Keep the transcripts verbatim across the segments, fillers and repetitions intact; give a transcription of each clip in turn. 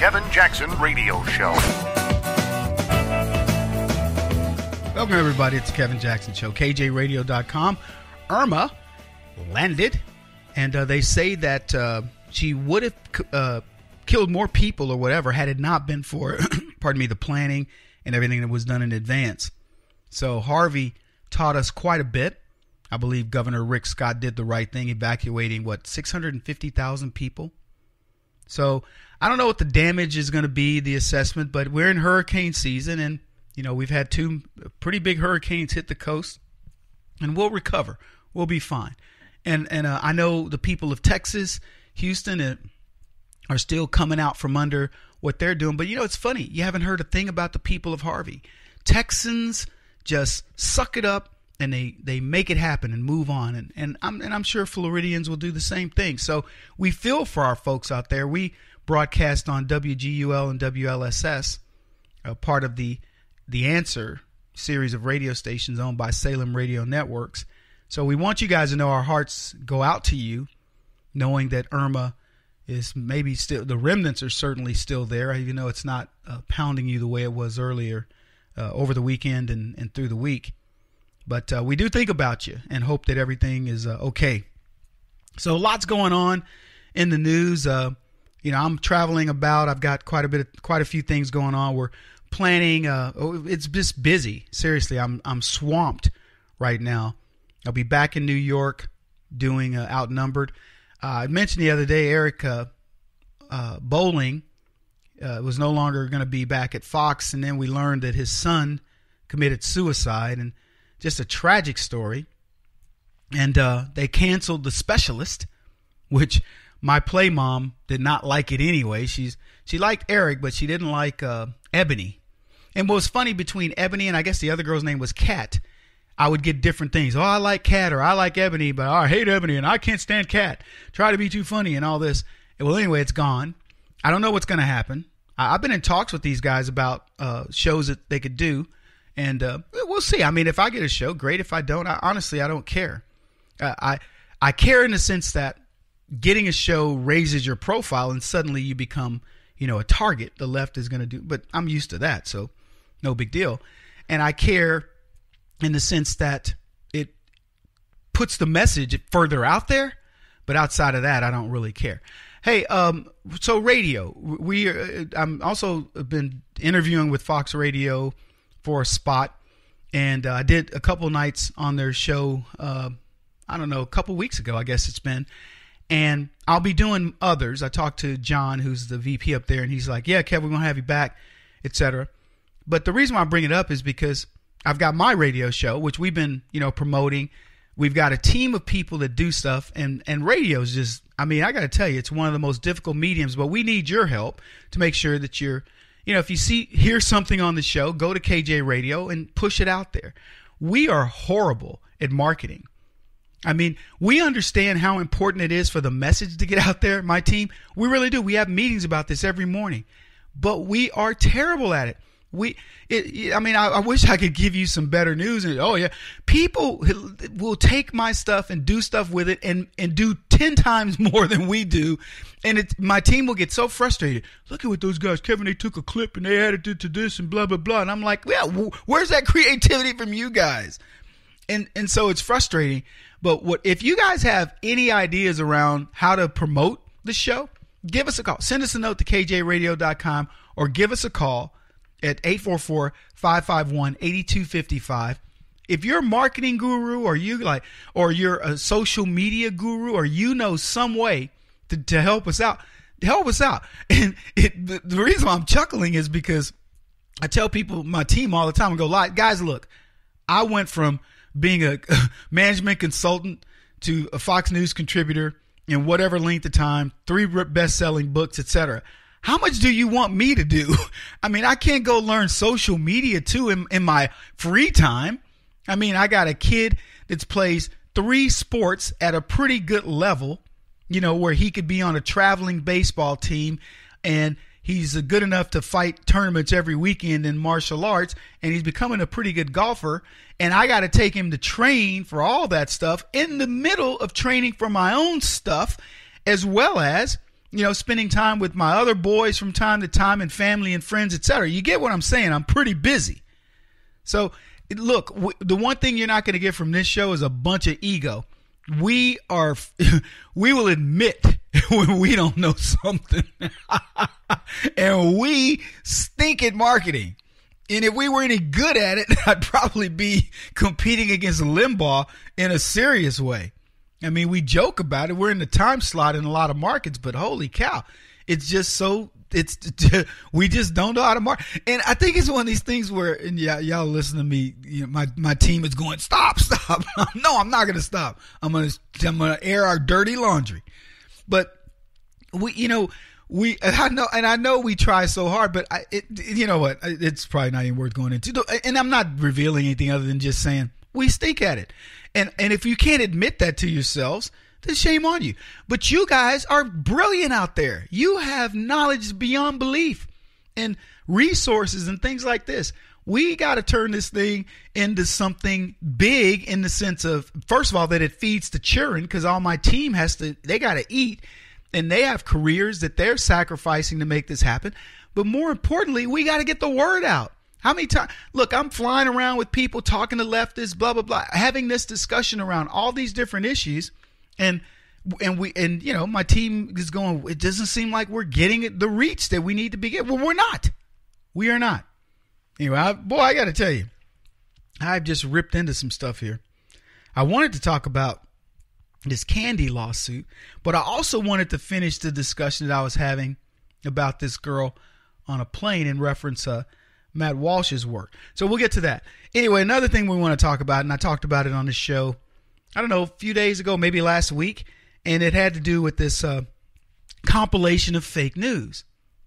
Kevin Jackson Radio Show. Welcome, everybody. It's the Kevin Jackson Show. K J radio dot com. Irma landed, and uh, they say that uh, she would have uh, killed more people or whatever had it not been for, pardon me, the planning and everything that was done in advance. So Harvey taught us quite a bit. I believe Governor Rick Scott did the right thing, evacuating, what, six hundred fifty thousand people? So I don't know what the damage is going to be, the assessment, but we're in hurricane season, and, you know, we've had two pretty big hurricanes hit the coast, and we'll recover. We'll be fine. And and uh, I know the people of Texas, Houston, uh, are still coming out from under what they're doing. But, you know, it's funny. You haven't heard a thing about the people of Harvey. Texans just suck it up, and they, they make it happen and move on. And, and I'm and I'm sure Floridians will do the same thing. So we feel for our folks out there. We broadcast on W G U L and W L S S, a part of the the Answer series of radio stations owned by Salem Radio Networks. So we want you guys to know our hearts go out to you, knowing that Irma is maybe still, the remnants are certainly still there, even though it's not uh, pounding you the way it was earlier uh, over the weekend and, and through the week. But uh, we do think about you and hope that everything is uh, okay. So lots going on in the news. Uh, you know, I'm traveling about. I've got quite a bit, of, quite a few things going on. We're planning. Uh, oh, it's just busy. Seriously, I'm I'm swamped right now. I'll be back in New York doing uh, Outnumbered. Uh, I mentioned the other day, Eric uh, uh, Bowling uh, was no longer going to be back at Fox, and then we learned that his son committed suicide, and just a tragic story. And uh, they canceled The Specialist, which my play mom did not like it anyway. She's she liked Eric, but she didn't like uh, Ebony. And what was funny, between Ebony and I guess the other girl's name was Kat, I would get different things. Oh, I like Kat, or I like Ebony, but I hate Ebony, and I can't stand Kat. Try to be too funny and all this. Well, anyway, it's gone. I don't know what's going to happen. I, I've been in talks with these guys about uh, shows that they could do. And uh, we'll see. I mean, if I get a show, great. If I don't, I, honestly, I don't care. Uh, I I care in the sense that getting a show raises your profile, and suddenly you become, you know, a target. The left is going to do, but I'm used to that, so no big deal. And I care in the sense that it puts the message further out there. But outside of that, I don't really care. Hey, um, so radio. We uh, I'm also been interviewing with Fox Radio for a spot, and uh, I did a couple nights on their show, uh, I don't know, a couple weeks ago, I guess it's been, and I'll be doing others. I talked to John, who's the V P up there, and he's like, yeah, Kev, we're going to have you back, et cetera. But the reason why I bring it up is because I've got my radio show, which we've been, you know, promoting. We've got a team of people that do stuff, and, and radio is just, I mean, I got to tell you, it's one of the most difficult mediums, but we need your help to make sure that you're, you know, if you see, hear something on the show, go to K J Radio and push it out there. We are horrible at marketing. I mean, we understand how important it is for the message to get out there. My team, we really do. We have meetings about this every morning, but we are terrible at it. We, it, it, I mean, I, I wish I could give you some better news. And oh yeah, people will take my stuff and do stuff with it, and and do ten times more than we do. And it, my team will get so frustrated. Look at what those guys, Kevin, they took a clip and they added it to this and blah blah blah. And I'm like, yeah, w- where's that creativity from you guys? And and so it's frustrating. But what if you guys have any ideas around how to promote the show? Give us a call. Send us a note to K J radio dot com or give us a call at eight four four, five five one, eight two five five. If you're a marketing guru, or you like, or you're a social media guru, or you know some way to, to help us out, help us out. And it, the, the reason why I'm chuckling is because I tell people, my team all the time, I go, guys, look, I went from being a management consultant to a Fox News contributor in whatever length of time, three best-selling books, et cetera. How much do you want me to do? I mean, I can't go learn social media too in, in my free time. I mean, I got a kid that plays three sports at a pretty good level, you know, where he could be on a traveling baseball team, and he's good enough to fight tournaments every weekend in martial arts, and he's becoming a pretty good golfer. And I got to take him to train for all that stuff in the middle of training for my own stuff, as well as you know, spending time with my other boys from time to time and family and friends, et cetera. You get what I'm saying? I'm pretty busy. So look, w- the one thing you're not going to get from this show is a bunch of ego. We are, we will admit when we don't know something and we stink at marketing. And if we were any good at it, I'd probably be competing against Limbaugh in a serious way. I mean, we joke about it. We're in the time slot in a lot of markets, but holy cow, it's just so it's we just don't know how to market. And I think it's one of these things where, and y'all, y'all listen to me. You know, my my team is going stop, stop. No, I'm not going to stop. I'm going to I'm going to air our dirty laundry. But we, you know, we I know, and I know we try so hard, but I, it, you know what? It's probably not even worth going into. And I'm not revealing anything other than just saying we stink at it. And and if you can't admit that to yourselves, then shame on you. But you guys are brilliant out there. You have knowledge beyond belief and resources and things like this. We got to turn this thing into something big in the sense of, first of all, that it feeds the children, because all my team has to, they got to eat and they have careers that they're sacrificing to make this happen. But more importantly, we got to get the word out. How many times? Look, I'm flying around with people talking to leftists, blah, blah, blah, having this discussion around all these different issues. And, and we, and you know, my team is going, it doesn't seem like we're getting the reach that we need to be getting. Well, we're not. We are not. Anyway, I, boy, I got to tell you, I've just ripped into some stuff here. I wanted to talk about this candy lawsuit, but I also wanted to finish the discussion that I was having about this girl on a plane in reference to, uh, Matt Walsh's work. So we'll get to that. Anyway, another thing we want to talk about, and I talked about it on the show, I don't know, a few days ago, maybe last week, and it had to do with this uh, compilation of fake news.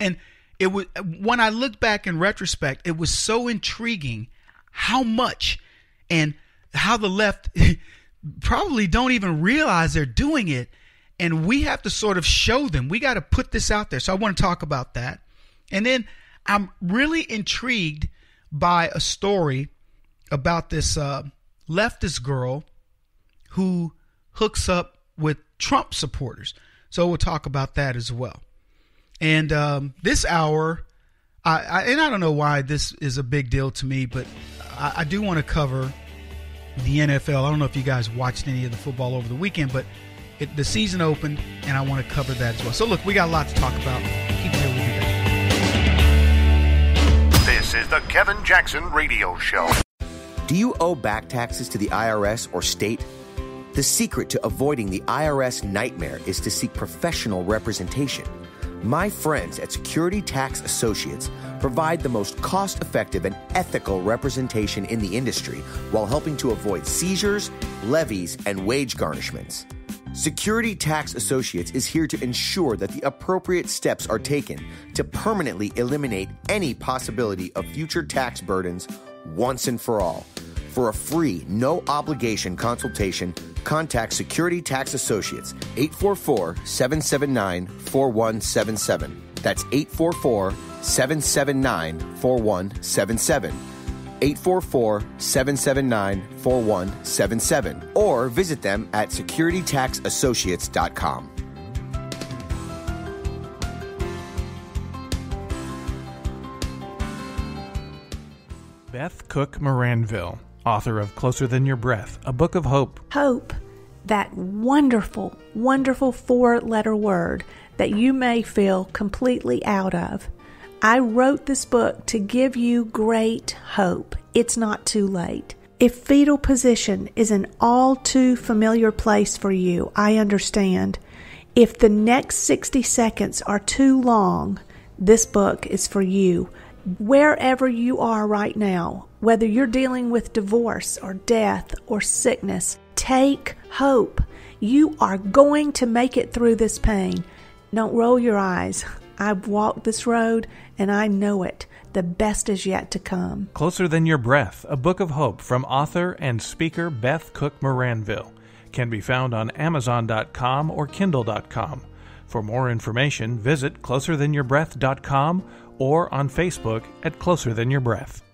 And it was, when I looked back in retrospect, it was so intriguing how much and how the left probably don't even realize they're doing it, and we have to sort of show them. We got to put this out there. So I want to talk about that. And then I'm really intrigued by a story about this uh, leftist girl who hooks up with Trump supporters. So we'll talk about that as well. And um, this hour, I, I, and I don't know why this is a big deal to me, but I, I do want to cover the N F L. I don't know if you guys watched any of the football over the weekend, but it, the season opened, and I want to cover that as well. So look, we got a lot to talk about. Keep it with you. This is the Kevin Jackson Radio Show. Do you owe back taxes to the I R S or state? The secret to avoiding the I R S nightmare is to seek professional representation. My friends at Security Tax Associates provide the most cost-effective and ethical representation in the industry while helping to avoid seizures, levies, and wage garnishments. Security Tax Associates is here to ensure that the appropriate steps are taken to permanently eliminate any possibility of future tax burdens once and for all. For a free, no-obligation consultation, contact Security Tax Associates, eight four four, seven seven nine, four one seven seven. That's eight four four, seven seven nine, four one seven seven. eight four four, seven seven nine, four one seven seven, or visit them at security tax associates dot com. Beth Cook-Moranville, author of Closer Than Your Breath, a book of hope. Hope, that wonderful, wonderful four-letter word that you may feel completely out of. I wrote this book to give you great hope. It's not too late. If fetal position is an all too familiar place for you, I understand. If the next sixty seconds are too long, this book is for you. Wherever you are right now, whether you're dealing with divorce or death or sickness, take hope. You are going to make it through this pain. Don't roll your eyes. I've walked this road, and I know it. The best is yet to come. Closer Than Your Breath, a book of hope from author and speaker Beth Cook-Moranville, can be found on amazon dot com or kindle dot com. For more information, visit closer than your breath dot com or on Facebook at Closer Than Your Breath.